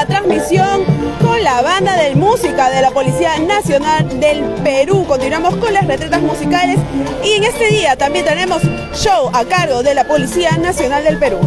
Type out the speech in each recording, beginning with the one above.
la transmisión con la banda de música de la Policía Nacional del Perú. Continuamos con las retretas musicales y en este día también tenemos show a cargo de la Policía Nacional del Perú.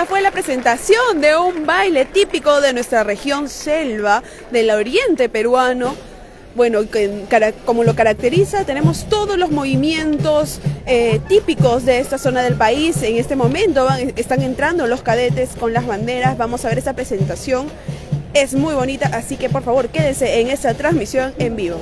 esta fue la presentación de un baile típico de nuestra región selva, del oriente peruano. Bueno, como lo caracteriza, tenemos todos los movimientos típicos de esta zona del país. En este momento están entrando los cadetes con las banderas. Vamos a ver esa presentación. Es muy bonita, así que por favor quédense en esta transmisión en vivo.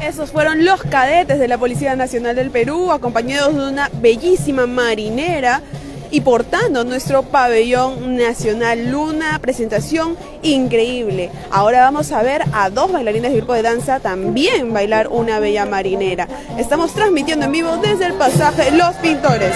Esos fueron los cadetes de la Policía Nacional del Perú, acompañados de una bellísima marinera y portando nuestro pabellón nacional Luna. Presentación increíble. Ahora vamos a ver a dos bailarines del grupo de danza también bailar una bella marinera. Estamos transmitiendo en vivo desde el pasaje Los Pintores.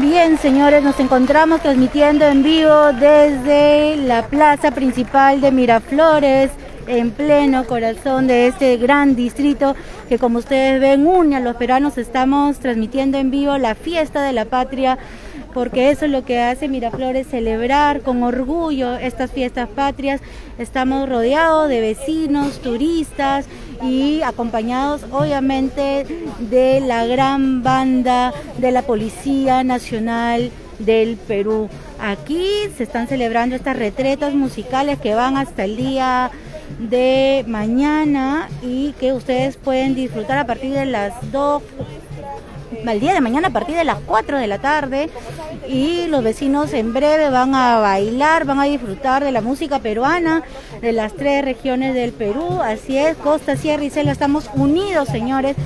Bien, señores, nos encontramos transmitiendo en vivo desde la plaza principal de Miraflores, en pleno corazón de este gran distrito que, como ustedes ven, une a los peruanos. Estamos transmitiendo en vivo la fiesta de la patria, porque eso es lo que hace Miraflores, celebrar con orgullo estas fiestas patrias. Estamos rodeados de vecinos, turistas y acompañados obviamente de la gran banda de la Policía Nacional del Perú. Aquí se están celebrando estas retretas musicales que van hasta el día de mañana y que ustedes pueden disfrutar a partir de las 2, al día de mañana a partir de las 4 de la tarde, y los vecinos en breve van a bailar, van a disfrutar de la música peruana de las tres regiones del Perú. Así es, Costa, Sierra y Selva, estamos unidos, señores,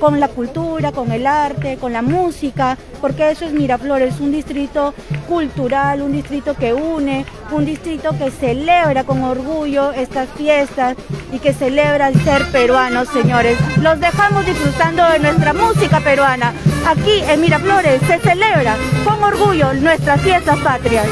con la cultura, con el arte, con la música, porque eso es Miraflores, un distrito cultural, un distrito que une, un distrito que celebra con orgullo estas fiestas y que celebra el ser peruano, señores. Los dejamos disfrutando de nuestra música peruana. Aquí en Miraflores se celebra con orgullo nuestras fiestas patrias.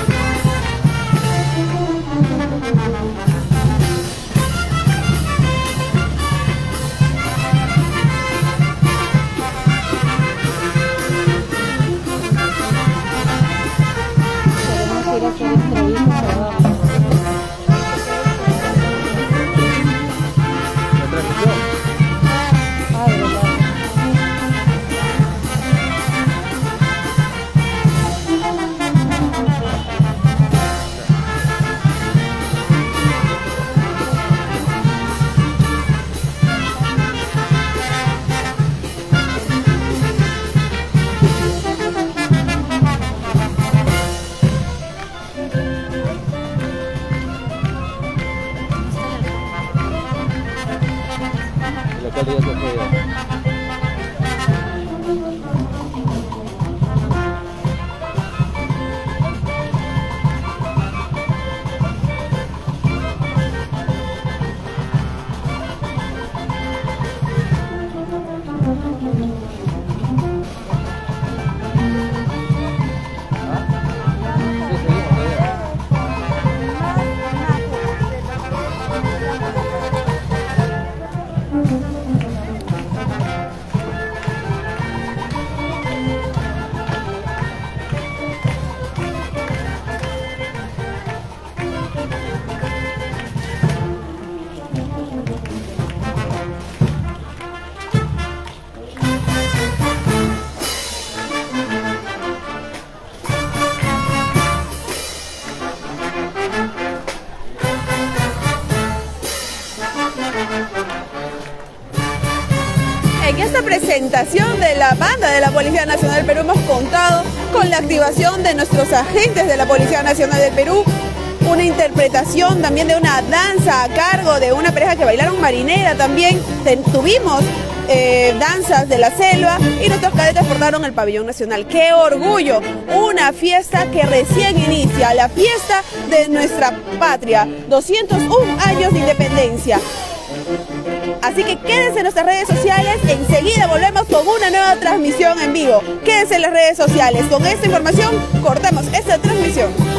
Presentación de la banda de la Policía Nacional del Perú, hemos contado con la activación de nuestros agentes de la Policía Nacional del Perú, una interpretación también de una danza a cargo de una pareja que bailaron marinera también, tuvimos danzas de la selva y nuestros cadetes portaron el pabellón nacional. ¡Qué orgullo! Una fiesta que recién inicia, la fiesta de nuestra patria, 201 años de independencia. Así que quédense en nuestras redes sociales, enseguida volvemos con una nueva transmisión en vivo. Quédense en las redes sociales, con esta información cortamos esta transmisión.